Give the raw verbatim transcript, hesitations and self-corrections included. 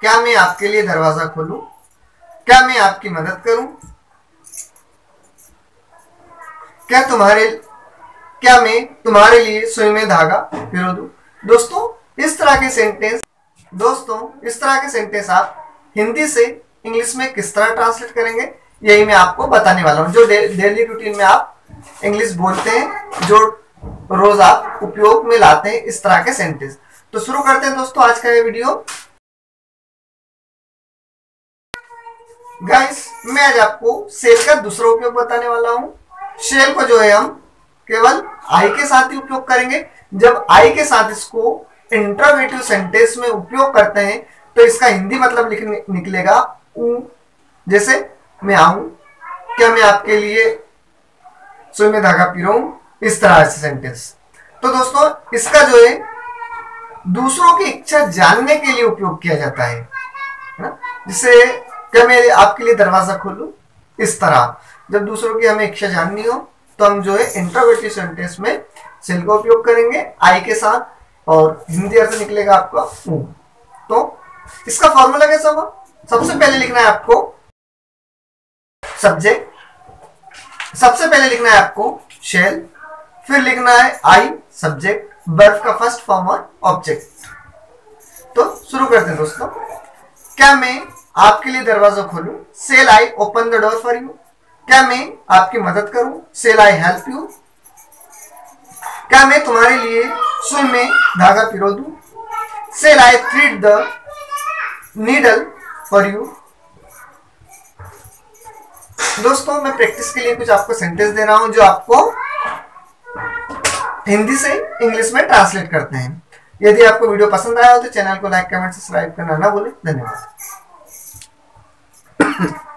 क्या मैं आपके लिए दरवाजा खोलूं? क्या मैं आपकी मदद करूं? क्या तुम्हारे क्या मैं तुम्हारे लिए सुई में धागा पिरो दूं? दोस्तों इस तरह के सेंटेंस दोस्तों इस तरह के सेंटेंस आप हिंदी से इंग्लिश में किस तरह ट्रांसलेट करेंगे यही मैं आपको बताने वाला हूं। जो डेली रूटीन में आप इंग्लिश बोलते हैं, जो रोज आप उपयोग में लाते हैं इस तरह के सेंटेंस। तो शुरू करते हैं दोस्तों आज का ये वीडियो। गाइस मैं आज आपको शेल का दूसरा उपयोग बताने वाला हूं। शेल को जो है हम केवल आई के साथ ही उपयोग करेंगे। जब आई के साथ इसको इंटरोगेटिव सेंटेंस में उपयोग करते हैं तो इसका हिंदी मतलब निकलेगा ऊ। जैसे मैं आऊं, क्या मैं आपके लिए सुई में धागा पिरोऊं, इस तरह से सेंटेंस। तो दोस्तों इसका जो है दूसरों की इच्छा जानने के लिए उपयोग किया जाता है ना? जिससे क्या मैं आपके लिए दरवाजा खोलूं, इस तरह जब दूसरों की हमें इच्छा जाननी हो तो हम जो है इंट्रोगेटिव सेंटेंस में शेल का उपयोग करेंगे आई के साथ, और हिंदी अर्थ निकलेगा आपका ऊ। तो इसका फॉर्मूला कैसा होगा? सबसे पहले लिखना है आपको सब्जेक्ट, सबसे पहले लिखना है आपको शेल, फिर लिखना है आई सब्जेक्ट, वर्ब का फर्स्ट फॉर्म और ऑब्जेक्ट। तो शुरू करते हैं दोस्तों। क्या मैं आपके लिए दरवाजा खोलूं? Shall I open the door for you. क्या मैं आपकी मदद करूं? Shall I help you. क्या मैं तुम्हारे लिए सुई में धागा पिरो दूं? Shall I thread the needle for you. दोस्तों मैं प्रैक्टिस के लिए कुछ आपको सेंटेंस दे रहा हूं जो आपको हिंदी से इंग्लिश में ट्रांसलेट करते हैं। यदि आपको वीडियो पसंद आया हो तो चैनल को लाइक, कमेंट, सब्सक्राइब करना ना भूलें। धन्यवाद।